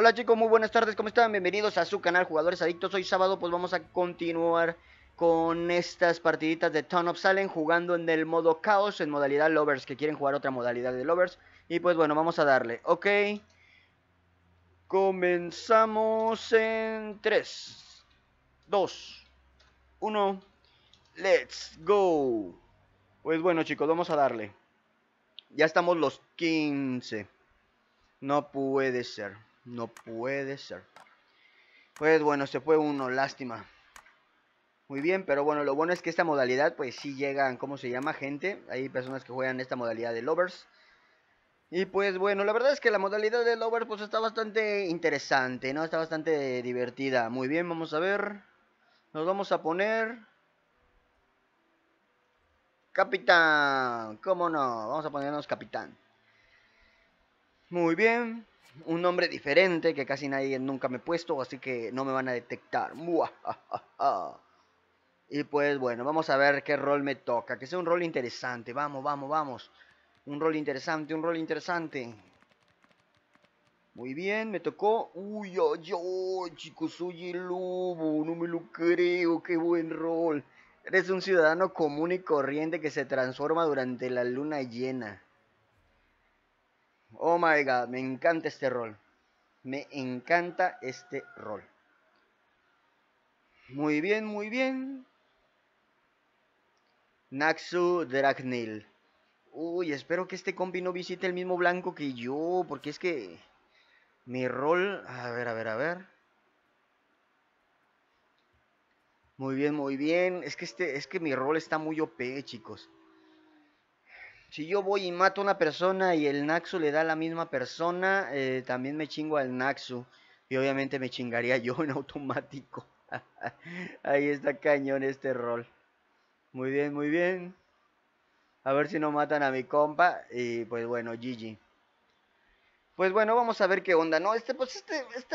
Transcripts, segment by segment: Hola chicos, muy buenas tardes, ¿cómo están? Bienvenidos a su canal Jugadores Adictos. Hoy sábado pues vamos a continuar con estas partiditas de Town of Salem, jugando en el modo caos, en modalidad lovers, que quieren jugar otra modalidad de lovers. Y pues bueno, vamos a darle, ok. Comenzamos en 3, 2, 1, let's go. Pues bueno chicos, vamos a darle. Ya estamos los 15. No puede ser, no puede ser. Pues bueno, se fue uno, lástima. Muy bien, pero bueno, lo bueno es que esta modalidad pues sí llegan, ¿cómo se llama? Gente, hay personas que juegan esta modalidad de lovers. Y pues bueno, la verdad es que la modalidad de lovers pues está bastante interesante, ¿no? Está bastante divertida. Muy bien, vamos a ver. Nos vamos a poner capitán, ¿cómo no? Vamos a ponernos capitán. Muy bien. Un nombre diferente que casi nadie nunca me he puesto, así que no me van a detectar. ¡Muajajaja! Y pues bueno, vamos a ver qué rol me toca. Que sea un rol interesante. Vamos, vamos, vamos. Un rol interesante, un rol interesante. Muy bien, me tocó. Uy, ay, ay, chicos, soy el lobo. No me lo creo, qué buen rol. Eres un ciudadano común y corriente que se transforma durante la luna llena. Oh my god, me encanta este rol. Me encanta este rol. Muy bien, muy bien. Natsu Dragneel. Uy, espero que este compi no visite el mismo blanco que yo, porque es que mi rol... A ver, a ver, a ver. Muy bien, muy bien. Es que mi rol está muy OP, chicos. Si yo voy y mato a una persona y el Natsu le da a la misma persona, también me chingo al Natsu. Y obviamente me chingaría yo en automático. Ahí está cañón este rol. Muy bien, muy bien. A ver si no matan a mi compa. Y pues bueno, GG. Pues bueno, vamos a ver qué onda, ¿no? Esta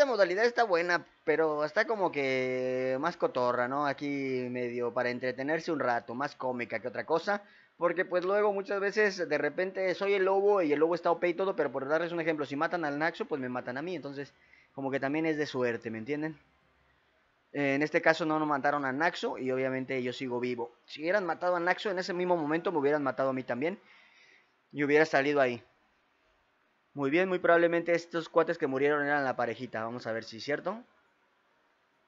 modalidad está buena, pero está como que más cotorra, ¿no? Aquí medio para entretenerse un rato, más cómica que otra cosa. Porque pues luego muchas veces de repente soy el lobo y el lobo está OP y todo, pero por darles un ejemplo, si matan al Natsu pues me matan a mí, entonces como que también es de suerte, ¿me entienden? En este caso no nos mataron a Natsu y obviamente yo sigo vivo. Si hubieran matado a Natsu en ese mismo momento me hubieran matado a mí también y hubiera salido ahí. Muy bien, muy probablemente estos cuates que murieron eran la parejita, vamos a ver si es cierto.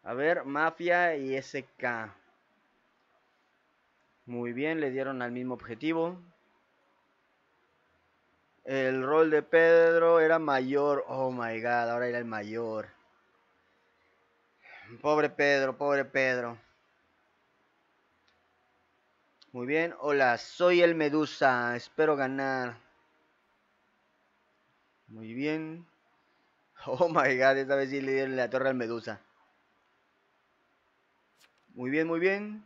A ver, Mafia y SK. Muy bien, le dieron al mismo objetivo. El rol de Pedro era mayor. Oh my god, ahora era el mayor. Pobre Pedro, pobre Pedro. Muy bien, hola, soy el Medusa, espero ganar. Muy bien. Oh my god, esta vez sí le dieron la torre al Medusa. Muy bien, muy bien.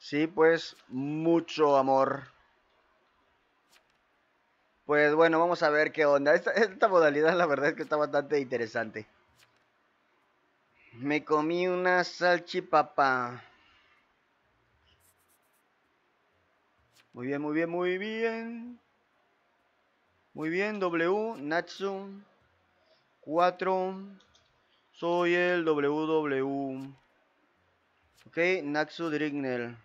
Sí, pues, mucho amor. Pues bueno, vamos a ver qué onda. Esta modalidad la verdad es que está bastante interesante. Me comí una salchipapa. Muy bien, muy bien, muy bien. Muy bien, W, Natsu 4. Soy el WW. Ok, Natsu Dragneel.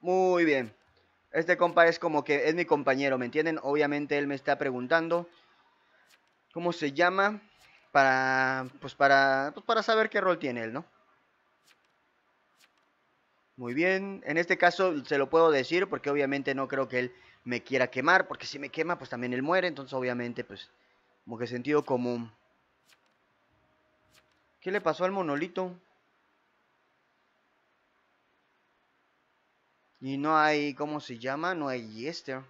Muy bien. Este compa es como que es mi compañero, ¿me entienden? Obviamente él me está preguntando cómo se llama para saber qué rol tiene él, ¿no? Muy bien. En este caso se lo puedo decir porque obviamente no creo que él me quiera quemar, porque si me quema pues también él muere, entonces obviamente pues como que sentido común. ¿Qué le pasó al monolito? Y no hay, ¿cómo se llama? No hay yester.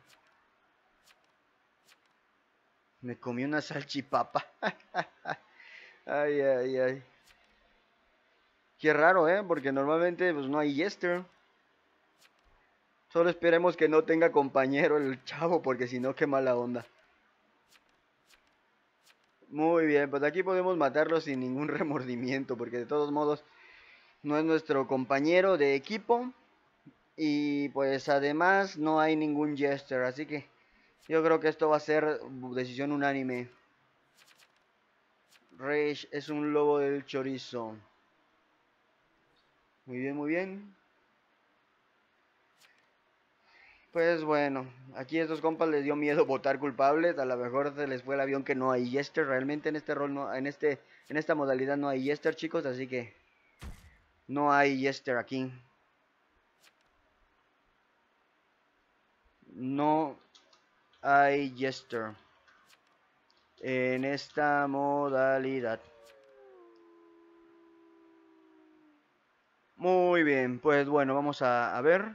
Me comí una salchipapa. Ay, ay, ay. Qué raro, ¿eh? Porque normalmente pues no hay yester. Solo esperemos que no tenga compañero el chavo, porque si no, qué mala onda. Muy bien, pues aquí podemos matarlo sin ningún remordimiento, porque de todos modos no es nuestro compañero de equipo. Y pues además no hay ningún jester, así que yo creo que esto va a ser decisión unánime. Rage es un lobo del chorizo. Muy bien, muy bien. Pues bueno, aquí a estos compas les dio miedo votar culpables. A lo mejor se les fue el avión que no hay jester. Realmente en este rol no, en esta modalidad no hay jester, chicos, así que no hay jester aquí. No hay jester en esta modalidad. Muy bien, pues bueno, vamos a ver.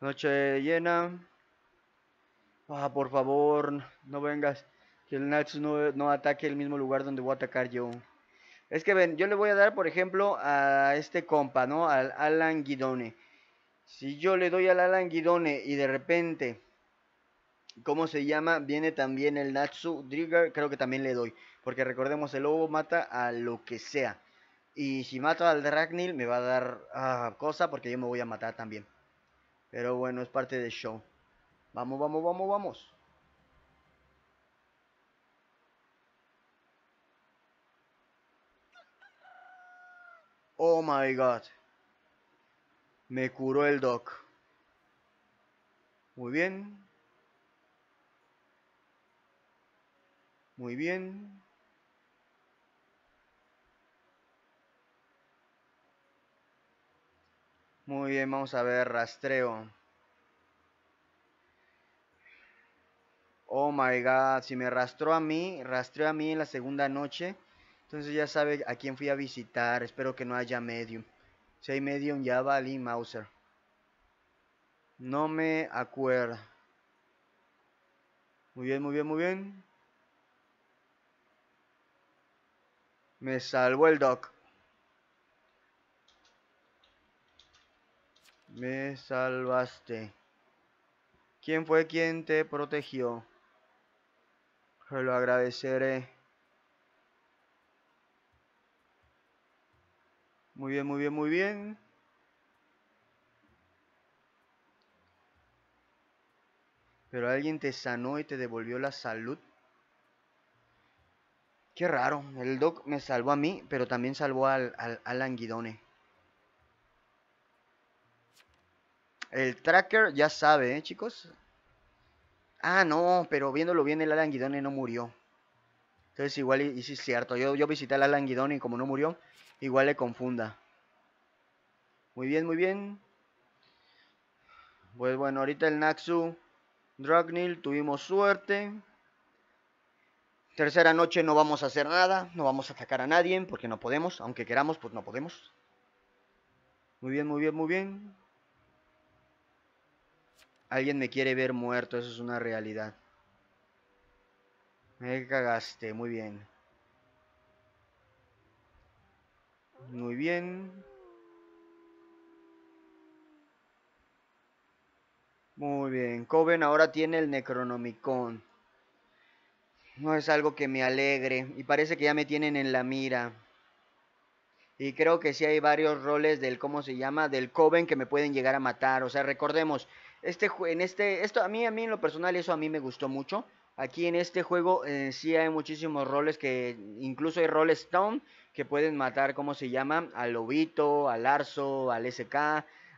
Noche llena. Ah, por favor, no vengas. Que el Natsu no ataque el mismo lugar donde voy a atacar yo. Es que ven, yo le voy a dar, por ejemplo, a este compa, ¿no? Al Alan Guidone. Si yo le doy al Alan Guidone y de repente, ¿cómo se llama? Viene también el Natsu Dragneel, creo que también le doy. Porque recordemos, el lobo mata a lo que sea. Y si mato al Dragneel me va a dar cosa porque yo me voy a matar también. Pero bueno, es parte del show. Vamos, vamos, vamos, vamos. Oh my god. Me curó el Doc. Muy bien. Muy bien. Muy bien, vamos a ver, rastreo. Oh my god, si me rastreó a mí en la segunda noche. Entonces ya sabe a quién fui a visitar. Espero que no haya medium. Si hay medium ya valí Mauser. No me acuerdo. Muy bien, muy bien, muy bien. Me salvó el Doc. Me salvaste. ¿Quién fue quien te protegió? Te lo agradeceré. Muy bien, muy bien, muy bien. Pero alguien te sanó y te devolvió la salud. Qué raro. El Doc me salvó a mí, pero también salvó al Alan Guidone. El tracker ya sabe, ¿eh, chicos? Ah, no, pero viéndolo bien, el Alan Guidone no murió. Entonces igual, y sí es cierto, yo visité al Alan Guidone y como no murió, igual le confunda. Muy bien, muy bien. Pues bueno, ahorita el Natsu Dragneel tuvimos suerte. Tercera noche no vamos a hacer nada. No vamos a atacar a nadie porque no podemos. Aunque queramos, pues no podemos. Muy bien, muy bien, muy bien. Alguien me quiere ver muerto. Eso es una realidad. Me cagaste. Muy bien. Muy bien. Muy bien. Coven ahora tiene el Necronomicon. No es algo que me alegre. Y parece que ya me tienen en la mira. Y creo que sí hay varios roles del, ¿cómo se llama? Del Coven que me pueden llegar a matar. O sea, recordemos, esto a mí en lo personal, eso a mí me gustó mucho. Aquí en este juego sí hay muchísimos roles que, incluso hay roles Town que pueden matar, ¿cómo se llama? Al Lobito, al Arzo, al SK.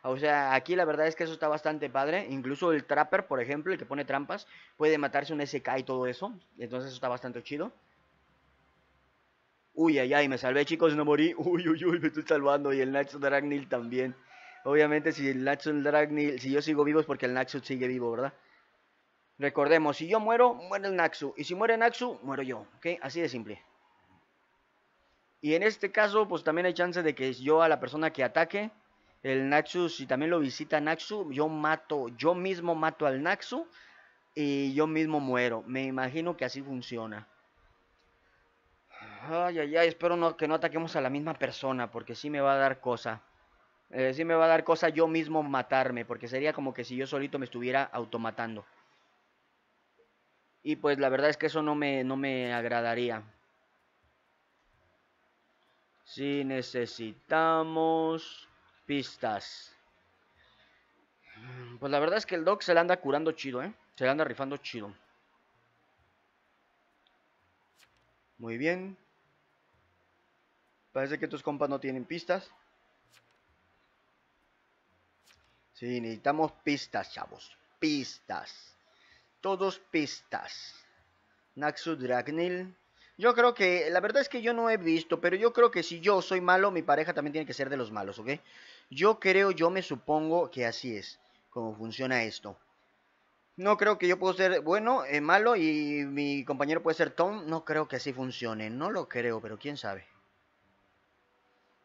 O sea, aquí la verdad es que eso está bastante padre. Incluso el Trapper, por ejemplo, el que pone trampas, puede matarse un SK y todo eso. Entonces eso está bastante chido. Uy, ay, ay, me salvé, chicos, no morí. Uy, uy, uy, me estoy salvando. Y el Natsu Dragneel también. Obviamente si el Natsu Dragneel, si yo sigo vivo es porque el Natsu sigue vivo, ¿verdad? Recordemos, si yo muero, muere el Natsu. Y si muere Natsu, muero yo, ¿ok? Así de simple. Y en este caso, pues también hay chance de que yo a la persona que ataque, el Natsu, si también lo visita Natsu, yo mismo mato al Natsu y yo mismo muero. Me imagino que así funciona. Ay, ay, ay, espero que no ataquemos a la misma persona, porque sí me va a dar cosa. Sí me va a dar cosa yo mismo matarme, porque sería como que si yo solito me estuviera automatando. Y pues la verdad es que eso no me agradaría. Sí necesitamos pistas. Pues la verdad es que el Doc se la anda curando chido, ¿eh? Se la anda rifando chido. Muy bien. Parece que tus compas no tienen pistas. Sí, necesitamos pistas, chavos. Pistas. Todos pistas. Natsu Dragneel. Yo creo que... La verdad es que yo no he visto, pero yo creo que si yo soy malo, mi pareja también tiene que ser de los malos, ¿ok? Yo creo, yo me supongo que así es como funciona esto. No creo que yo puedo ser bueno, malo, y mi compañero puede ser Tom. No creo que así funcione. No lo creo, pero quién sabe.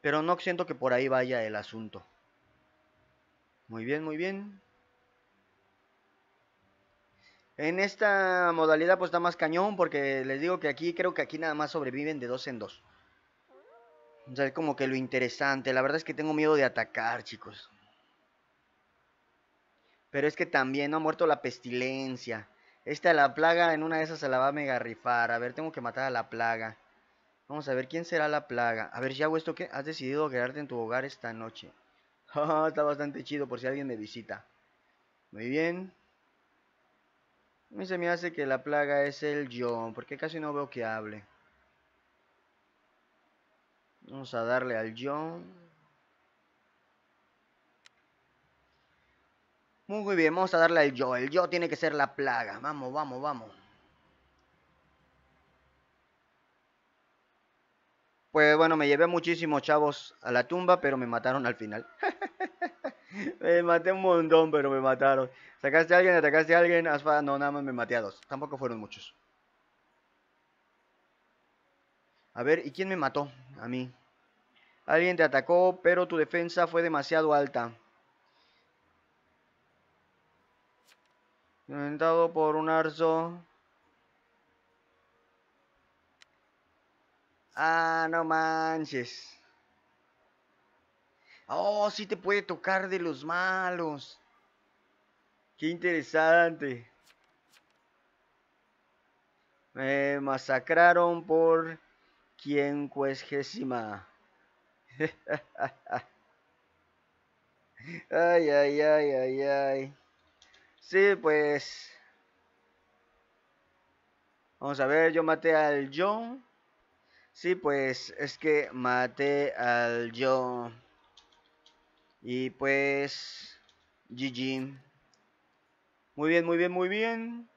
Pero no siento que por ahí vaya el asunto. Muy bien, muy bien. En esta modalidad pues está más cañón, porque les digo que aquí, creo que aquí nada más sobreviven de 2 en 2. O sea, es como que lo interesante. La verdad es que tengo miedo de atacar, chicos. Pero es que también no ha muerto la pestilencia. Esta, la plaga, en una de esas se la va a mega rifar. A ver, tengo que matar a la plaga. Vamos a ver quién será la plaga. A ver, si hago esto, ¿qué? Has decidido quedarte en tu hogar esta noche. Está bastante chido por si alguien me visita. Muy bien. A mí se me hace que la plaga es el John, porque casi no veo que hable. Vamos a darle al John. Muy bien, vamos a darle al yo. El yo tiene que ser la plaga. Vamos, vamos, vamos. Pues bueno, me llevé muchísimos chavos a la tumba, pero me mataron al final. Me maté un montón, pero me mataron. ¿Sacaste a alguien? ¿Atacaste a alguien? No, nada más me maté a 2. Tampoco fueron muchos. A ver, ¿y quién me mató? A mí. Alguien te atacó, pero tu defensa fue demasiado alta. Inventado por un arzo. Ah, no manches. Oh, sí te puede tocar de los malos. Qué interesante. Me masacraron por quincuagésima. Ay, ay, ay, ay, ay. Sí, pues... Vamos a ver, yo maté al John. Sí, pues es que maté al John. Y pues... GG. Muy bien, muy bien, muy bien.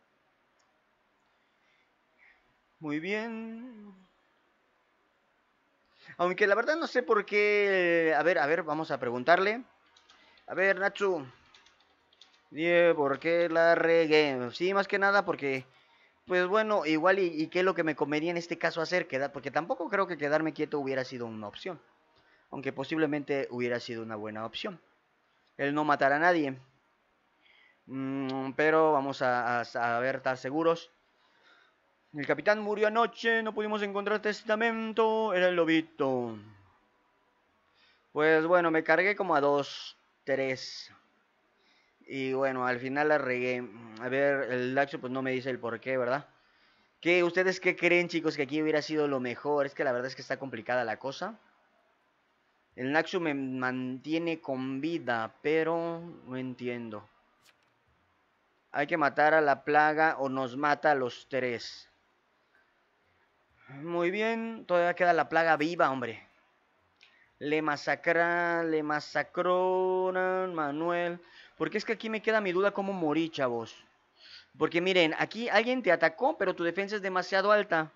Muy bien. Aunque la verdad no sé por qué... a ver, vamos a preguntarle. A ver, Natsu. ¿Por qué la regué? Sí, más que nada porque, pues bueno, igual y qué es lo que me convenía en este caso hacer, porque tampoco creo que quedarme quieto hubiera sido una opción, aunque posiblemente hubiera sido una buena opción, el no matar a nadie. Pero vamos a ver, estar seguros. El capitán murió anoche, no pudimos encontrar testamento, era el lobito. Pues bueno, me cargué como a 2, 3. Y bueno, al final la regué. A ver, el Laxo pues no me dice el por qué, ¿verdad? ¿Qué? ¿Ustedes qué creen, chicos? Que aquí hubiera sido lo mejor. Es que la verdad es que está complicada la cosa. El Laxo me mantiene con vida, pero no entiendo. Hay que matar a la plaga o nos mata a los 3. Muy bien, todavía queda la plaga viva, hombre. Le masacraron, Manuel... Porque es que aquí me queda mi duda cómo morí, chavos. Porque miren, aquí alguien te atacó, pero tu defensa es demasiado alta.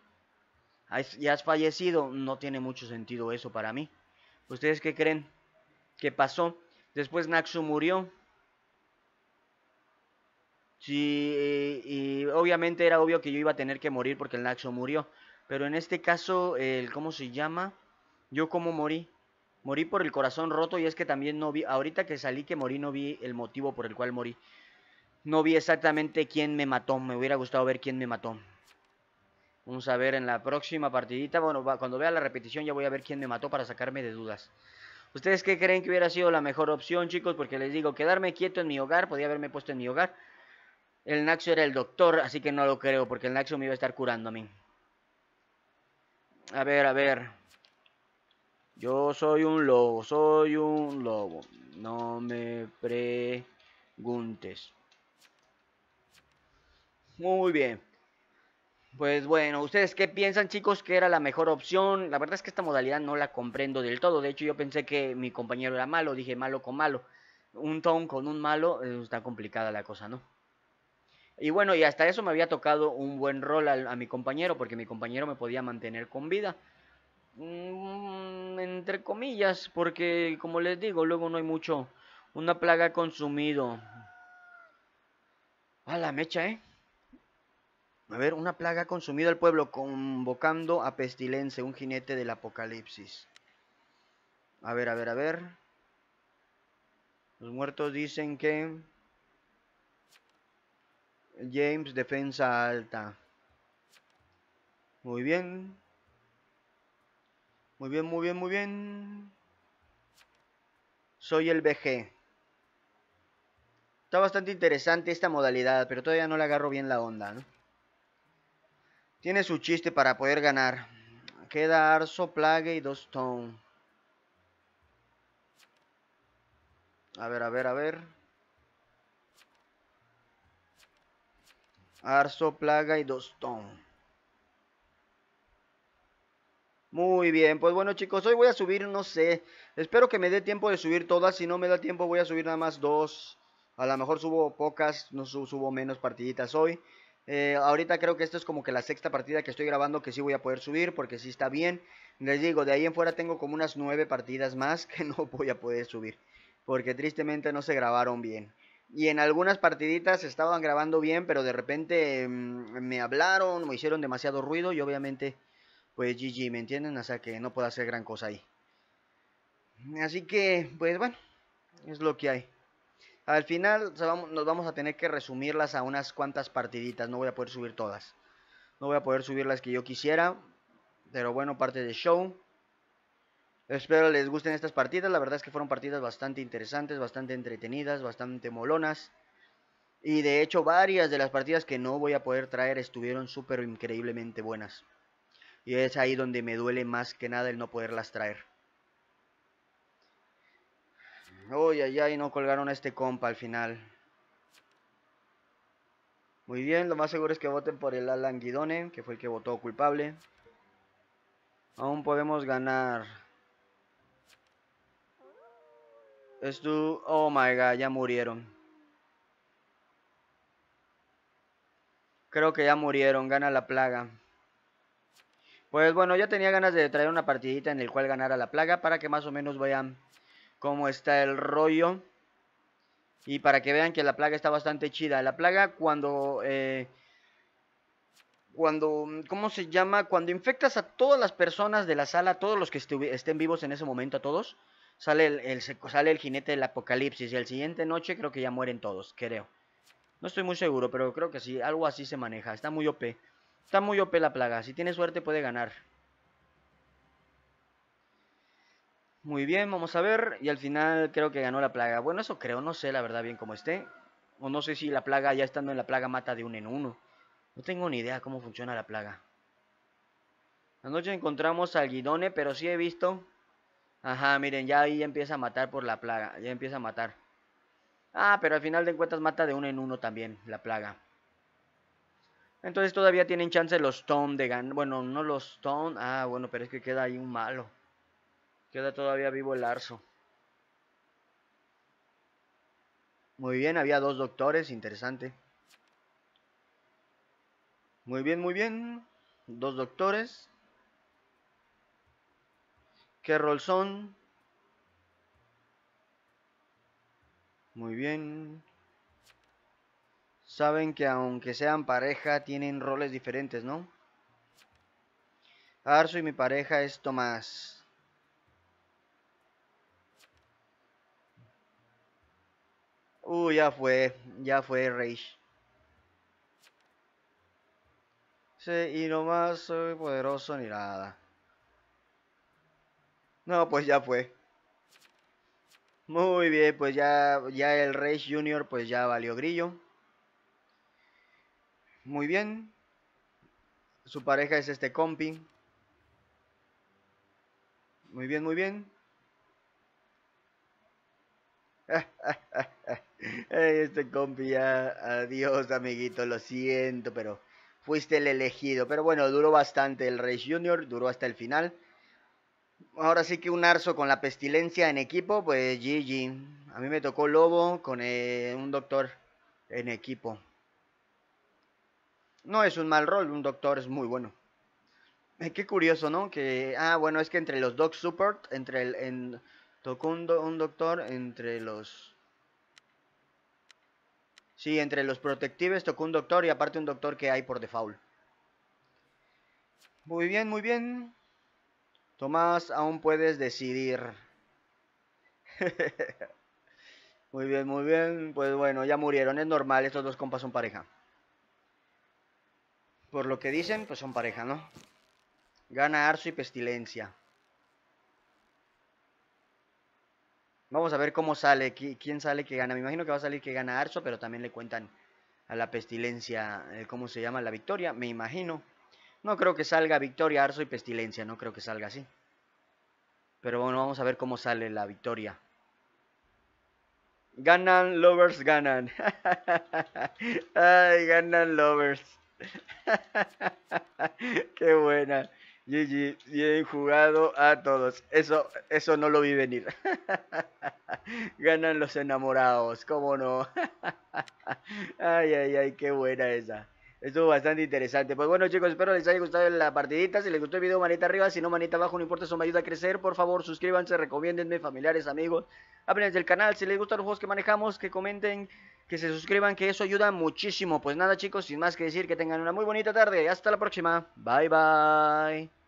Y has fallecido. No tiene mucho sentido eso para mí. ¿Ustedes qué creen? ¿Qué pasó? Después Natsu murió. Sí, y obviamente era obvio que yo iba a tener que morir porque el Natsu murió. Pero en este caso, el ¿cómo se llama? ¿Yo cómo morí? Morí por el corazón roto, y es que también no vi, ahorita que salí que morí, no vi el motivo por el cual morí. No vi exactamente quién me mató, me hubiera gustado ver quién me mató. Vamos a ver en la próxima partidita, bueno, cuando vea la repetición ya voy a ver quién me mató para sacarme de dudas. ¿Ustedes qué creen que hubiera sido la mejor opción, chicos? Porque les digo, quedarme quieto en mi hogar, podía haberme puesto en mi hogar. El Naxo era el doctor, así que no lo creo, porque el Naxo me iba a estar curando a mí. A ver, a ver... Yo soy un lobo, no me Guntes. Muy bien. Pues bueno, ¿ustedes qué piensan, chicos? ¿Que era la mejor opción? La verdad es que esta modalidad no la comprendo del todo. De hecho, yo pensé que mi compañero era malo. Dije malo con malo. Un town con un malo, está complicada la cosa, ¿no? Y bueno, y hasta eso me había tocado un buen rol a mi compañero, porque mi compañero me podía mantener con vida. Entre comillas, porque como les digo, luego no hay mucho. Una plaga consumido. A la mecha, ¿eh? A ver, una plaga ha consumido al pueblo, convocando a Pestilence, un jinete del apocalipsis. A ver, a ver, a ver. Los muertos dicen que... James, defensa alta. Muy bien. Muy bien, muy bien, muy bien. Soy el BG. Está bastante interesante esta modalidad, pero todavía no le agarro bien la onda, ¿no? Tiene su chiste para poder ganar. Queda Arso, Plague y 2 Town. A ver, a ver, a ver. Arso, Plaga y 2 Town. Muy bien, pues bueno, chicos, hoy voy a subir, no sé. Espero que me dé tiempo de subir todas. Si no me da tiempo, voy a subir nada más 2. A lo mejor subo pocas, no subo menos partiditas hoy. Ahorita creo que esto es como que la 6ª partida que estoy grabando, que sí voy a poder subir, porque sí está bien. Les digo, de ahí en fuera tengo como unas 9 partidas más que no voy a poder subir, porque tristemente no se grabaron bien. Y en algunas partiditas estaban grabando bien, pero de repente me hablaron, me hicieron demasiado ruido y obviamente, pues GG, ¿me entienden? O sea que no puedo hacer gran cosa ahí. Así que, pues bueno, es lo que hay. Al final nos vamos a tener que resumirlas a unas cuantas partiditas. No voy a poder subir todas. No voy a poder subir las que yo quisiera. Pero bueno, parte del show. Espero les gusten estas partidas. La verdad es que fueron partidas bastante interesantes, bastante entretenidas, bastante molonas. Y de hecho varias de las partidas que no voy a poder traer estuvieron súper increíblemente buenas. Y es ahí donde me duele más que nada el no poderlas traer. Ay, ay, ay, no colgaron a este compa al final. Muy bien, lo más seguro es que voten por el Alan Guidone, que fue el que votó culpable. Aún podemos ganar. Esto... Oh my god, ya murieron. Creo que ya murieron, gana la plaga. Pues bueno, ya tenía ganas de traer una partidita en el cual ganara la plaga, para que más o menos vayan... cómo está el rollo. Y para que vean que la plaga está bastante chida. La plaga cuando ¿cómo se llama? Cuando infectas a todas las personas de la sala, todos los que estén vivos en ese momento, a todos, sale el jinete del apocalipsis. Y al siguiente noche creo que ya mueren todos, creo. No estoy muy seguro, pero creo que sí. Algo así se maneja. Está muy OP. Está muy OP la plaga. Si tiene suerte puede ganar. Muy bien, vamos a ver, y al final creo que ganó la plaga. Bueno, eso creo, no sé la verdad bien cómo esté. O no sé si la plaga, ya estando en la plaga, mata de 1 en 1. No tengo ni idea cómo funciona la plaga. Anoche encontramos al Guidone, pero sí he visto. Ajá, miren, ya ahí empieza a matar por la plaga, ya empieza a matar. Ah, pero al final de cuentas mata de 1 en 1 también, la plaga. Entonces todavía tienen chance los Tom de ganar. Bueno, no los Tom, ah, bueno, pero es que queda ahí un malo. Queda todavía vivo el Arso. Muy bien, había 2 doctores, interesante. Muy bien, muy bien. 2 doctores. ¿Qué rol son? Muy bien. Saben que aunque sean pareja, tienen roles diferentes, ¿no? Arso y mi pareja es Tomás. Ya fue Rage. Sí, y nomás soy poderoso ni nada. No, pues ya fue. Muy bien, pues ya el Rage Junior pues ya valió grillo. Muy bien. Su pareja es este compi. Muy bien, muy bien. Este compi ya, adiós amiguito, lo siento, pero fuiste el elegido. Pero bueno, duró bastante el Rage Junior, duró hasta el final. Ahora sí que un arzo con la pestilencia en equipo, pues GG. A mí me tocó Lobo con un doctor en equipo. No es un mal rol, un doctor es muy bueno. Qué curioso, ¿no? Que, bueno, es que entre los Doc Support, tocó un doctor entre los... Sí, entre los protectives tocó un doctor y aparte un doctor que hay por default. Muy bien, muy bien. Tomás, aún puedes decidir. Muy bien, muy bien. Pues bueno, ya murieron, es normal, estos dos compas son pareja. Por lo que dicen, pues son pareja, ¿no? Gana arzo y pestilencia. Vamos a ver cómo sale, quién sale que gana. Me imagino que va a salir que gana arzo, pero también le cuentan a la pestilencia, ¿cómo se llama? La victoria, me imagino. No creo que salga victoria, arzo y pestilencia, no creo que salga así. Pero bueno, vamos a ver cómo sale la victoria. Ganan lovers, ganan. Ay, ganan lovers. Qué buena. GG, bien jugado a todos. Eso no lo vi venir. Ganan los enamorados, cómo no. Ay, ay, ay, qué buena esa. Estuvo bastante interesante. Pues bueno, chicos, espero les haya gustado la partidita. Si les gustó el video, manita arriba. Si no, manita abajo, no importa, eso me ayuda a crecer. Por favor, suscríbanse, recomiéndenme, familiares, amigos. Háblenles del canal. Si les gustan los juegos que manejamos, que comenten, que se suscriban, que eso ayuda muchísimo. Pues nada, chicos, sin más que decir, que tengan una muy bonita tarde. Hasta la próxima. Bye, bye.